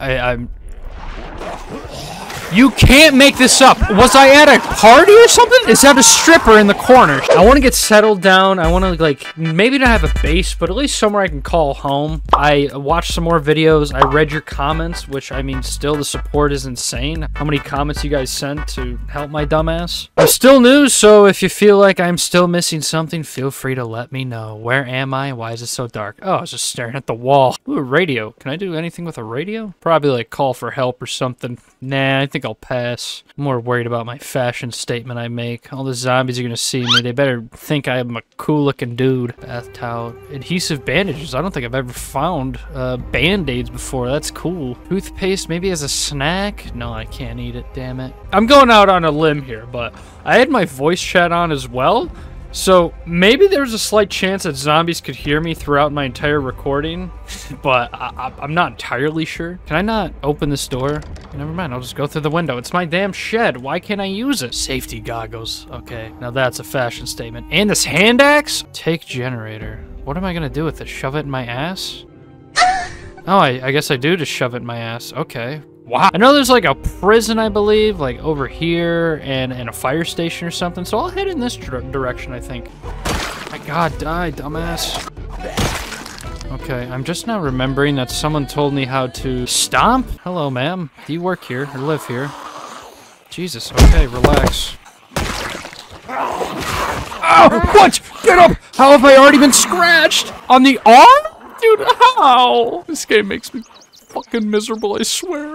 I'm... You can't make this up! Was I at a party or something? Is that a stripper in the corner? I want to get settled down. I want to, like, maybe not have a base, but at least somewhere I can call home. I watched some more videos. I read your comments, which, I mean, still the support is insane. How many comments you guys sent to help my dumbass. I'm still new, so if you feel like I'm still missing something, feel free to let me know. Where am I? Why is it so dark? Oh, I was just staring at the wall. Ooh, a radio. Can I do anything with a radio? Probably, like, call for help or something. Nah, I think I'll pass. I'm more worried about my fashion statement I make. All the zombies are gonna see me. They better think I'm a cool-looking dude. Bath towel. Adhesive bandages. I don't think I've ever found band-aids before. That's cool. Toothpaste maybe as a snack? No, I can't eat it, damn it. I'm going out on a limb here, but I had my voice chat on as well. So maybe there's a slight chance that zombies could hear me throughout my entire recording, but I'm not entirely sure. Can I not open this door? Never mind, I'll just go through the window. It's my damn shed. Why can't I use it? Safety goggles. Okay, now that's a fashion statement. And this hand axe? Take generator. What am I gonna do with it? Shove it in my ass? Oh, I guess I do just shove it in my ass. Okay. Wow. I know there's like a prison, I believe, like over here and a fire station or something. So I'll head in this direction, I think. My God, die, dumbass. Okay, I'm just now remembering that someone told me how to stomp. Hello, ma'am. Do you work here or live here? Jesus. Okay, relax. Oh, what? Get up! How have I already been scratched? On the arm? Dude, how? This game makes me... fucking miserable, I swear.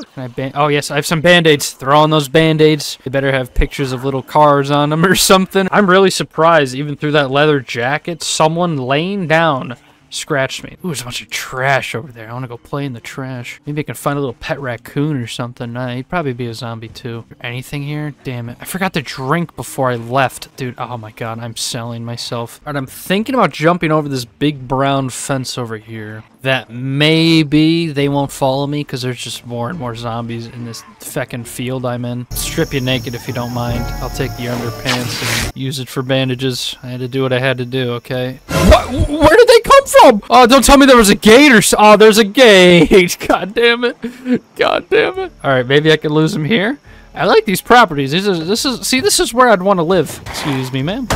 Oh, yes, I have some band-aids. Throw on those band-aids. They better have pictures of little cars on them or something. I'm really surprised, even through that leather jacket, someone laying down scratched me. Ooh, there's a bunch of trash over there. I want to go play in the trash. Maybe I can find a little pet raccoon or something. Nah, he'd probably be a zombie, too. Anything here? Damn it. I forgot to drink before I left. Dude, oh my God, I'm selling myself. All right, I'm thinking about jumping over this big brown fence over here. That maybe they won't follow me because there's just more and more zombies in this feckin' field I'm in. Strip you naked if you don't mind. I'll take the underpants and use it for bandages. I had to do what I had to do, okay? What? Where did they come from? Oh, don't tell me there was a gate or so. Oh, there's a gate. God damn it. God damn it. All right, maybe I could lose them here. I like these properties. This is where I'd want to live. Excuse me, ma'am.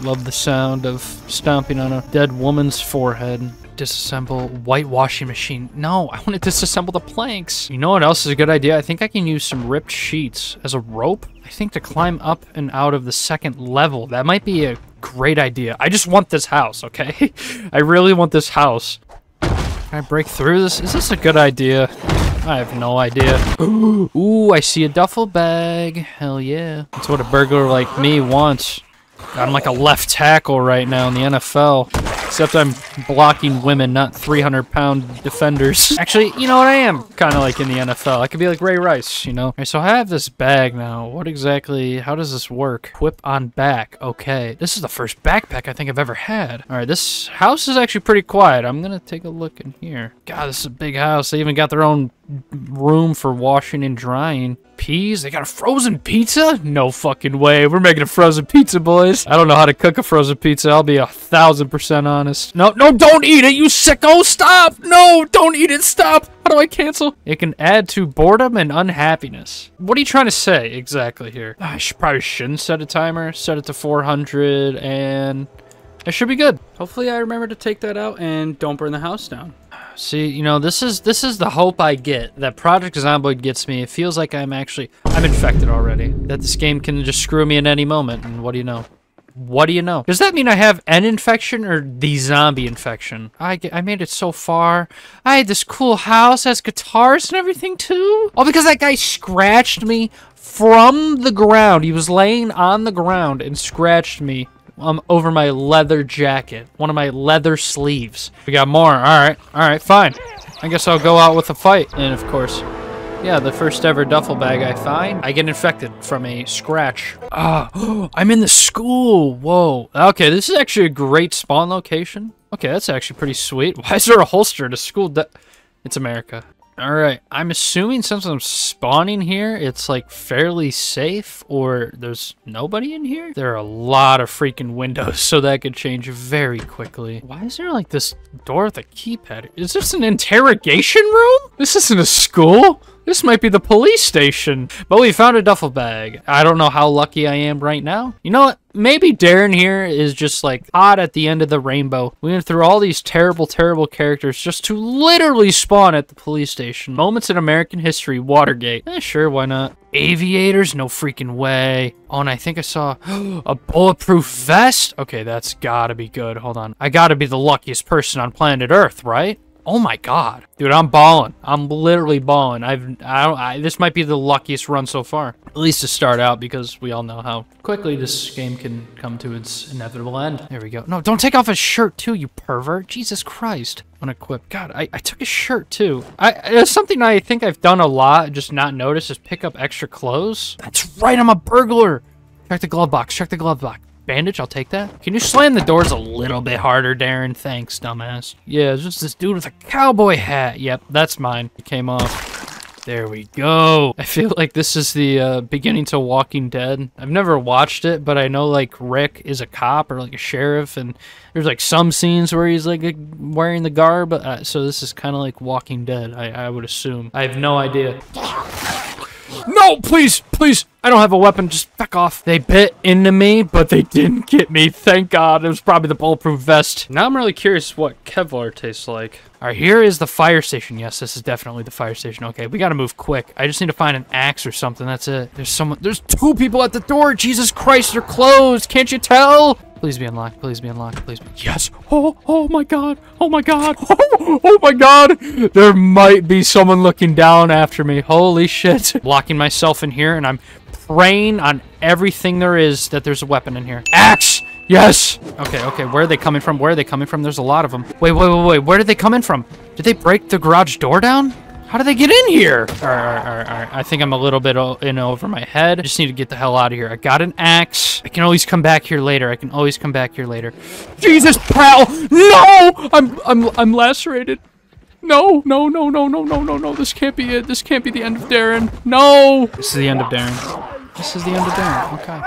Love the sound of stomping on a dead woman's forehead. Disassemble whitewashing machine. No, I want to disassemble the planks. You know what else is a good idea? I think I can use some ripped sheets as a rope, I think, to climb up and out of the second level. That might be a great idea. I just want this house, okay? I really want this house. Can I break through this? Is this a good idea? I have no idea. Ooh, I see a duffel bag. Hell yeah. That's what a burglar like me wants. I'm like a left tackle right now in the NFL. Except I'm blocking women, not 300-pound defenders. Actually, you know what? I am kind of like in the NFL. I could be like Ray Rice, you know? All right, so I have this bag now. What exactly... how does this work? Whip on back. Okay. This is the first backpack I think I've ever had. All right, this house is actually pretty quiet. I'm going to take a look in here. God, this is a big house. They even got their own room for washing and drying. Peas? They got a frozen pizza? No fucking way. We're making a frozen pizza, boys. I don't know how to cook a frozen pizza. I'll be 1000% honest. No, don't eat it, you sicko. Stop. No, don't eat it. Stop. How do I cancel? It can add to boredom and unhappiness. What are you trying to say exactly here? I probably shouldn't set a timer. Set it to 400 and I should be good. Hopefully I remember to take that out and don't burn the house down. See, you know, this is the hope I get, that Project Zomboid gets me. It feels like I'm infected already. That this game can just screw me in any moment, and what do you know? What do you know? Does that mean I have an infection or the zombie infection? I made it so far. I had this cool house, has guitars and everything too? All because that guy scratched me from the ground. He was laying on the ground and scratched me. Over my leather jacket. One of my leather sleeves. We got more. Alright, fine. I guess I'll go out with a fight. And of course, yeah, the first ever duffel bag I find, I get infected from a scratch. Ah, I'm in the school. Whoa. Okay, this is actually a great spawn location. Okay, that's actually pretty sweet. Why is there a holster at a school? It's America. Alright, I'm assuming since I'm spawning here, it's like fairly safe, or there's nobody in here? There are a lot of freaking windows, so that could change very quickly. Why is there like this door with a keypad? Is this an interrogation room? This isn't a school. This might be the police station. But we found a duffel bag. I don't know how lucky I am right now. You know what? Maybe Darren here is just like odd at the end of the rainbow. We went through all these terrible, terrible characters just to literally spawn at the police station. Moments in American history, Watergate. Eh, sure, why not? Aviators? No freaking way. Oh, and I think I saw a bulletproof vest. Okay, that's gotta be good. Hold on. I gotta be the luckiest person on planet Earth, right? Oh my god. Dude, I'm balling. I'm literally balling. This might be the luckiest run so far. At least to start out, because we all know how quickly this game can come to its inevitable end. There we go. No, don't take off his shirt too, you pervert. Jesus Christ. Unequip. God, I took his shirt too. It's something I think I've done a lot, just not noticed, is pick up extra clothes. That's right, I'm a burglar. Check the glove box. Check the glove box. Bandage, I'll take that. Can you slam the doors a little bit harder, Darren? Thanks, dumbass. Yeah, it's just this dude with a cowboy hat. Yep, that's mine. It came off. There we go. I feel like this is the beginning to Walking Dead. I've never watched it, but I know like Rick is a cop or like a sheriff, and there's like some scenes where he's like wearing the garb. So this is kind of like Walking Dead, I would assume. I have no idea. No, please, please. I don't have a weapon. Just back off. They bit into me, but they didn't get me. Thank God. It was probably the bulletproof vest. Now I'm really curious what Kevlar tastes like. All right, here is the fire station. Yes, this is definitely the fire station. Okay, we got to move quick. I just need to find an axe or something. That's it. There's someone. There's two people at the door. Jesus Christ, they're closed. Can't you tell? Please be unlocked. Please be unlocked. Please be. Yes. Oh, oh my God. Oh my God. Oh, oh my God. There might be someone looking down after me. Holy shit. Locking myself in here, and I'm praying on everything there is that there's a weapon in here. Axe. Yes. Okay. Okay. Where are they coming from? Where are they coming from? There's a lot of them. Wait, wait, wait, wait. Where did they come in from? Did they break the garage door down? How do they get in here? All right, all right, all right, all right. I think I'm a little bit in over my head. I just need to get the hell out of here. I got an axe. I can always come back here later. I can always come back here later. Jesus, pal! No! I'm lacerated. No, no, no, no, no, no, no, no. This can't be it. This can't be the end of Darren. No! This is the end of Darren. This is the end of Darren. Okay.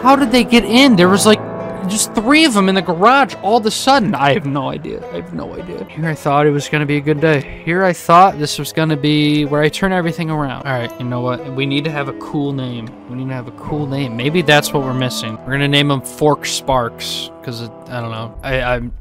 How did they get in? There was like just three of them in the garage all of a sudden. I have no idea. I have no idea. Here I thought it was going to be a good day. Here I thought this was going to be where I turn everything around. All right, you know what? We need to have a cool name. We need to have a cool name. Maybe that's what we're missing. We're going to name him Fork Sparks because, I don't know. I'm...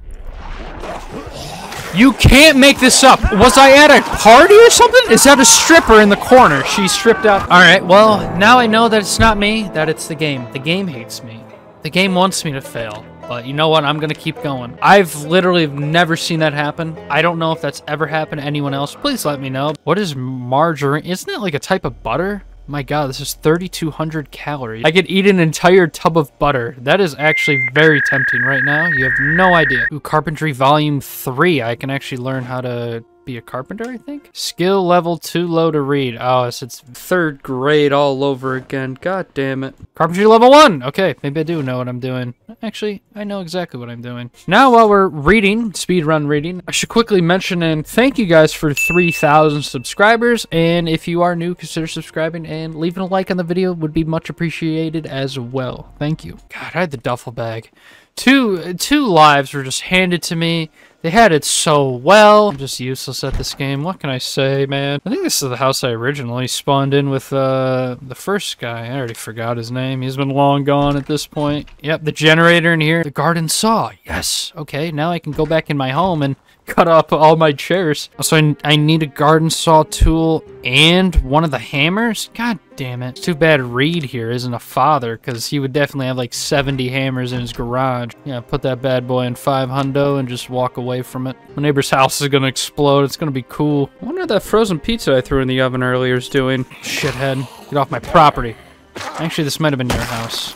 You can't make this up. Was I at a party or something? Is that a stripper in the corner? She stripped out. All right, well, now I know that it's not me, that it's the game. The game hates me. The game wants me to fail, but you know what? I'm going to keep going. I've literally never seen that happen. I don't know if that's ever happened to anyone else. Please let me know. What is margarine? Isn't it like a type of butter? My God, this is 3,200 calories. I could eat an entire tub of butter. That is actually very tempting right now. You have no idea. Ooh, Carpentry Volume 3. I can actually learn how to be a carpenter, I think. Skill level too low to read. Oh, it's third grade all over again. God damn it. Carpentry level 1. Okay, maybe I do know what I'm doing. Actually, I know exactly what I'm doing. Now, while we're reading, speedrun reading, I should quickly mention and thank you guys for 3,000 subscribers. And if you are new, consider subscribing and leaving a like on the video would be much appreciated as well. Thank you. God, I had the duffel bag. Two lives were just handed to me. They had it so well. I'm just useless at this game. What can I say, man? I think this is the house I originally spawned in with the first guy. I already forgot his name. He's been long gone at this point. Yep, the generator in here. The garden saw. Yes. Okay, now I can go back in my home and cut up all my chairs. Also, I need a garden saw tool and one of the hammers. God damn it. It's too bad Reed here isn't a father, because he would definitely have like 70 hammers in his garage. Yeah, put that bad boy in 5 hundo and just walk away from it. My neighbor's house is going to explode. It's going to be cool. I wonder if that frozen pizza I threw in the oven earlier is doing. Shithead. Get off my property. Actually, this might have been your house.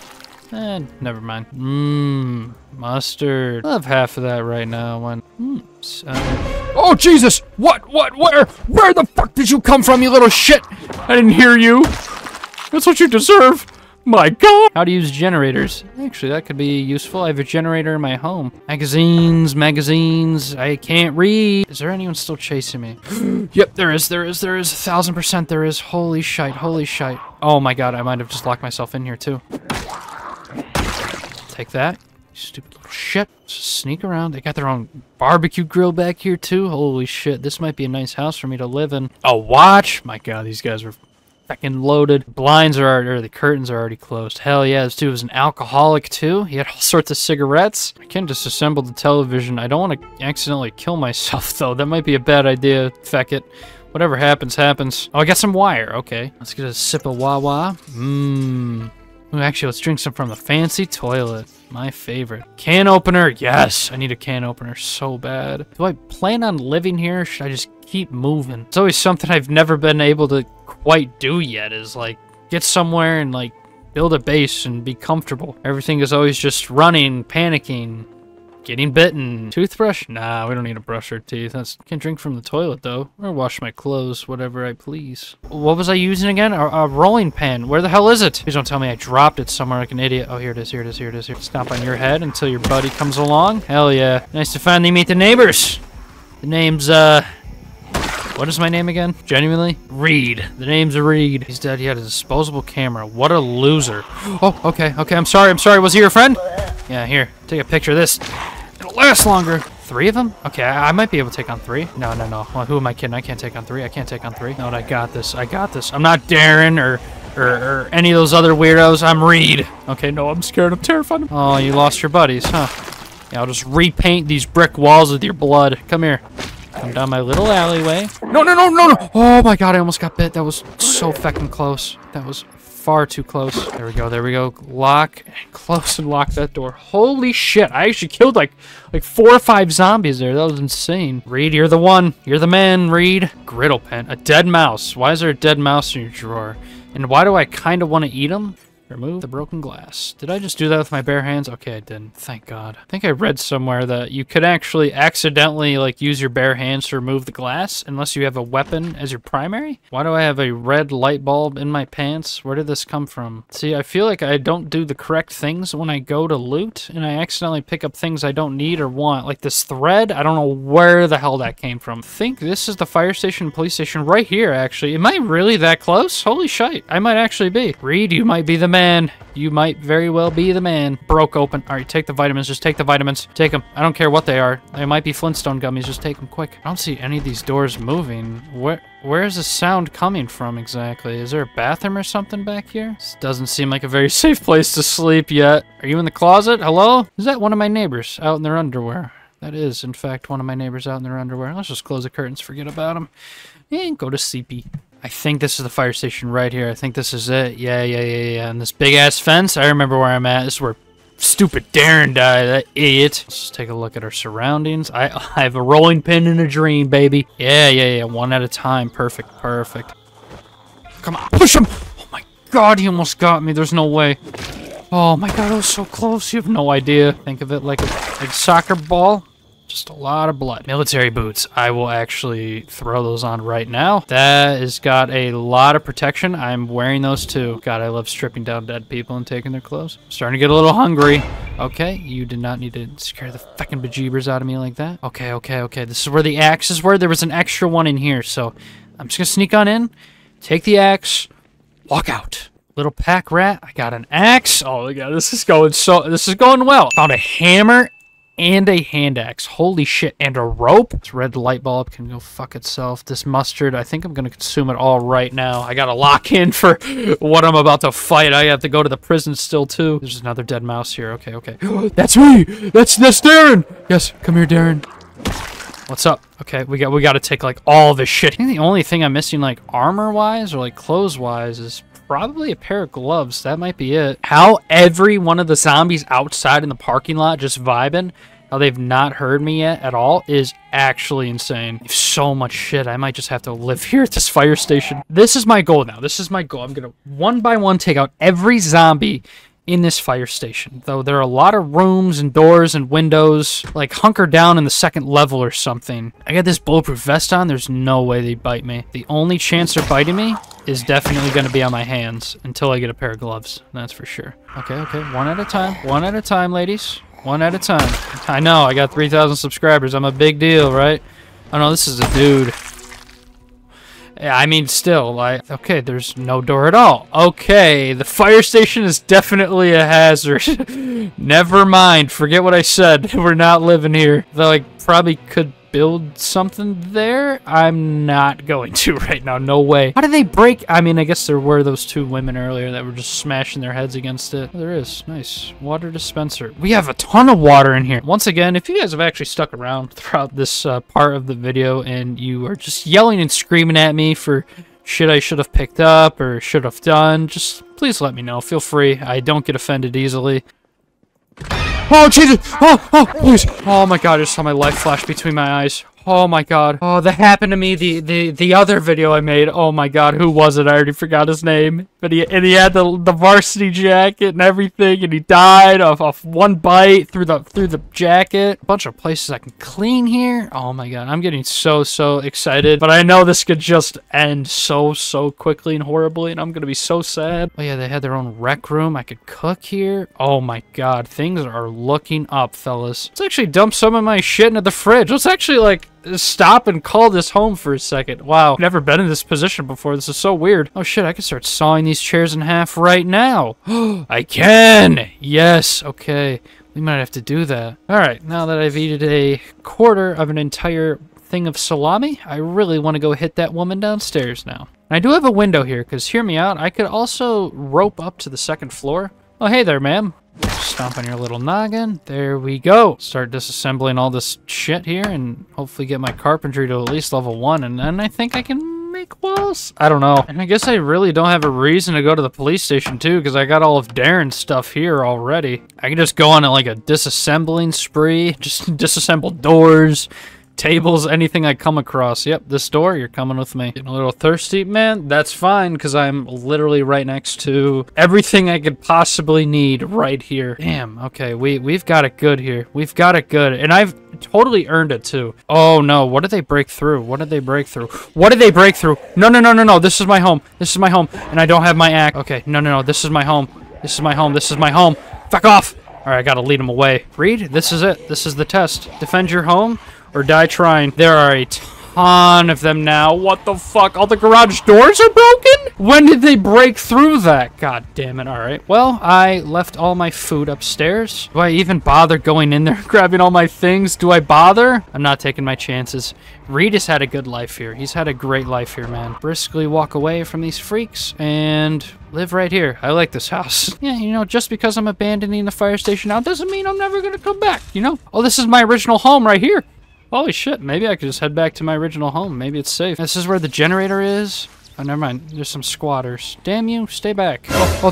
Eh, never mind. Mmm, mustard. I'll have half of that right now. Oh, Jesus! What, where? Where the fuck did you come from, you little shit? I didn't hear you. That's what you deserve. My God! How to use generators. Actually, that could be useful. I have a generator in my home. Magazines. I can't read. Is there anyone still chasing me? Yep, there is. 1000% there is. Holy shite. Oh my God, I might have just locked myself in here too. Take that. Stupid little shit. Just sneak around. They got their own barbecue grill back here too. Holy shit, this might be a nice house for me to live in. A watch? My God, these guys are fucking loaded. Blinds are already, or the curtains are already closed. Hell yeah, this dude was an alcoholic too. He had all sorts of cigarettes. I can disassemble the television. I don't want to accidentally kill myself though. That might be a bad idea. Feck it. Whatever happens, happens. Oh, I got some wire. Okay. Let's get a sip of Wawa. Mmm. Actually, let's drink some from the fancy toilet. My favorite. Can opener. Yes, I need a can opener so bad. Do I plan on living here or should I just keep moving? It's always something I've never been able to quite do yet is like get somewhere and like build a base and be comfortable. Everything is always just running, panicking, getting bitten. Toothbrush? Nah, we don't need to brush our teeth. That's, can't drink from the toilet though. Or wash my clothes, whatever I please. What was I using again? A rolling pin. Where the hell is it? Please don't tell me I dropped it somewhere like an idiot. Oh, here it is. Stomp on your head until your buddy comes along. Hell yeah. Nice to finally meet the neighbors. The name's, what is my name again? Genuinely? Reed. The name's Reed. He's dead. He had a disposable camera. What a loser. Oh, okay. I'm sorry. Was he your friend? Yeah, here. Take a picture of this. It'll last longer. 3 of them? Okay, I might be able to take on 3. No. Well, who am I kidding? I can't take on three. No, I got this. I'm not Darren or any of those other weirdos. I'm Reed. Okay, no, I'm scared. I'm terrified. Oh, you lost your buddies, huh? Yeah, I'll just repaint these brick walls with your blood. Come here. Come down my little alleyway. No. Oh my God, I almost got bit. That was so fucking close. That was far too close. There we go. Lock, close and lock that door. Holy shit, I actually killed like 4 or 5 zombies there. That was insane. Reed, you're the one. You're the man, Reed. Griddle pen, a dead mouse. Why is there a dead mouse in your drawer? And why do I kind of want to eat them? Remove the broken glass. Did I just do that with my bare hands? Okay, I didn't. Thank God. I think I read somewhere that you could actually accidentally like use your bare hands to remove the glass unless you have a weapon as your primary. Why do I have a red light bulb in my pants? Where did this come from? See, I feel like I don't do the correct things when I go to loot and I accidentally pick up things I don't need or want. Like this thread, I don't know where the hell that came from. I think this is the fire station, police station right here actually. Am I really that close? Holy shite. I might actually be. Reed, you might be the man. You might very well be the man. Broke open. All right, take the vitamins. Just take the vitamins. Take them. I don't care what they are. They might be Flintstone gummies. Just take them quick. I don't see any of these doors moving. Where is the sound coming from exactly? Is there a bathroom or something back here? This doesn't seem like a very safe place to sleep yet. Are you in the closet? Hello? Is that one of my neighbors out in their underwear? That is, in fact, one of my neighbors out in their underwear. Let's just close the curtains. Forget about them. And go to sleepy. I think this is the fire station right here. I think this is it. Yeah. And this big-ass fence, I remember where I'm at. This is where stupid Darren died, that idiot. Let's just take a look at our surroundings. I have a rolling pin in a dream, baby. Yeah. One at a time. Perfect. Come on, push him! Oh my God, he almost got me. There's no way. Oh my God, I was so close. You have no idea. Think of it like a soccer ball. Just a lot of blood. Military boots. I will actually throw those on right now. That has got a lot of protection. I'm wearing those too. God, I love stripping down dead people and taking their clothes. I'm starting to get a little hungry. Okay, you did not need to scare the fucking bejeebers out of me like that. Okay. This is where the axes were. There was an extra one in here, so I'm just gonna sneak on in, take the axe, walk out. Little pack rat. I got an axe. Oh my God, this is going well. Found a hammer and a hand axe. Holy shit. And a rope. This red light bulb can go fuck itself. This mustard, I think I'm gonna consume it all right now. I gotta lock in for what I'm about to fight. I have to go to the prison still too. There's another dead mouse here. Okay. That's me! That's Darren! Yes, come here, Darren. What's up? Okay, we gotta take like all this shit. I think the only thing I'm missing like armor-wise or like clothes-wise is probably a pair of gloves. That might be it. How every one of the zombies outside in the parking lot just vibing, how they've not heard me yet at all, is actually insane. I have so much shit. I might just have to live here at this fire station. This is my goal now. I'm gonna one by one take out every zombie in this fire station, though there are a lot of rooms and doors and windows. Like, hunker down in the second level or something. I got this bulletproof vest on. There's no way they bite me. The only chance they're biting me is definitely going to be on my hands until I get a pair of gloves. That's for sure. Okay, okay. One at a time. One at a time, ladies. One at a time. I know, I got 3,000 subscribers. I'm a big deal, right? Oh no, this is a dude. Yeah, I mean, still, like, okay, there's no door at all. Okay, the fire station is definitely a hazard. Never mind, forget what I said. We're not living here. Though I probably could build something there. I'm not going to right now, no way. How did they break? I mean, I guess there were those two women earlier that were just smashing their heads against it. Oh, there is, nice, water dispenser. We have a ton of water in here. Once again, if you guys have actually stuck around throughout this part of the video and you are just yelling and screaming at me for shit I should have picked up or should have done, just please let me know, feel free. I don't get offended easily. Oh, Jesus! Oh, oh, please! Oh my God, I just saw my life flash between my eyes. Oh my God. Oh, that happened to me the other video I made. Oh my God, who was it? I already forgot his name. But he had the varsity jacket and everything, and he died off one bite through the jacket. A bunch of places I can clean here. Oh my God, I'm getting so excited. But I know this could just end so quickly and horribly, and I'm gonna be so sad. Oh yeah, they had their own rec room. I could cook here. Oh my God, things are looking up, fellas. Let's actually dump some of my shit into the fridge. Let's actually, like, stop and call this home for a second. Wow, never been in this position before. This is so weird. Oh shit, I can start sawing these chairs in half right now. I can! Yes, okay. We might have to do that. Alright, now that I've eaten a quarter of an entire thing of salami, I really want to go hit that woman downstairs now. And I do have a window here, because hear me out, I could also rope up to the second floor. Oh, hey there, ma'am. Stomp on your little noggin. There we go. Start disassembling all this shit here and hopefully get my carpentry to at least level 1, and then I think I can make walls. I don't know. And I guess I really don't have a reason to go to the police station too, because I got all of Darren's stuff here already. I can just go on like a disassembling spree. Just disassemble doors, tables, anything I come across. Yep, this door, you're coming with me. Getting a little thirsty, man. That's fine, because I'm literally right next to everything I could possibly need right here. Damn, okay, we've got it good here. We've got it good, and I've totally earned it too. Oh no, what did they break through? What did they break through? What did they break through? No, no, no, no, no, this is my home. This is my home, and I don't have my axe. Okay, no, no, no, this is my home. This is my home. This is my home. Fuck off. All right, I gotta lead him away. Reed, this is it. This is the test. Defend your home or die trying. There are a ton of them now. What the fuck? All the garage doors are broken? When did they break through that? God damn it. All right. Well, I left all my food upstairs. Do I even bother going in there and grabbing all my things? Do I bother? I'm not taking my chances. Reed has had a good life here. He's had a great life here, man. Briskly walk away from these freaks and live right here. I like this house. Yeah, you know, just because I'm abandoning the fire station now doesn't mean I'm never going to come back, you know? Oh, this is my original home right here. Holy shit, maybe I could just head back to my original home. Maybe it's safe. This is where the generator is. Oh, never mind. There's some squatters. Damn you, stay back. Oh, oh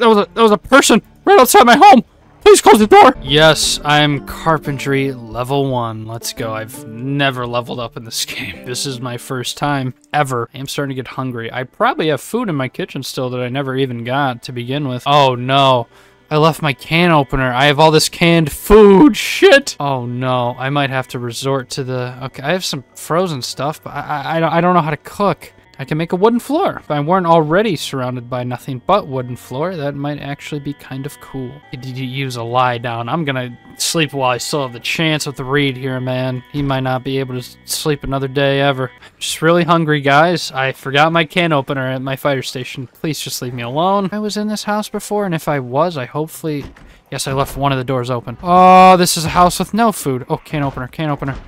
that was a person right outside my home. Please close the door. Yes, I'm carpentry level 1. Let's go. I've never leveled up in this game. This is my first time ever. I am starting to get hungry. I probably have food in my kitchen still that I never even got to begin with. Oh no. I left my can opener. I have all this canned food. Shit. Oh no. I might have to resort to the... Okay, I have some frozen stuff, but I don't know how to cook. I can make a wooden floor. If I weren't already surrounded by nothing but wooden floor, that might actually be kind of cool. Did you use a lie down? I'm gonna sleep while I still have the chance with Reed here, man. He might not be able to sleep another day ever. I'm just really hungry, guys. I forgot my can opener at my fire station. Please just leave me alone. I was in this house before, and if I was, I hopefully... Yes, I left one of the doors open. Oh, this is a house with no food. Oh, can opener, can opener.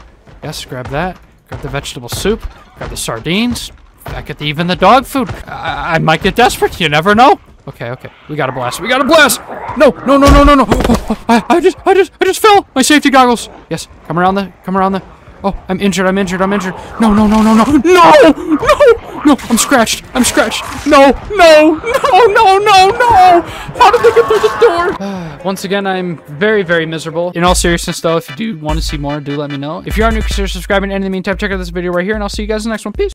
Yes, grab that. Grab the vegetable soup. Grab the sardines. Back at even the dog food. I might get desperate. You never know. Okay, okay. We got a blast. We got a blast. No, no, no, no, no, no. Oh, I just fell. My safety goggles. Yes. Come around the. Come around the. Oh, I'm injured. I'm injured. I'm injured. No, no, no, no, no, no, no, no. I'm scratched. I'm scratched. No, no, no, no, no, no. How did they get through the door? Once again, I'm very miserable. In all seriousness, though, if you do want to see more, do let me know. If you are new, consider subscribing. And in the meantime, check out this video right here, and I'll see you guys in the next one. Peace.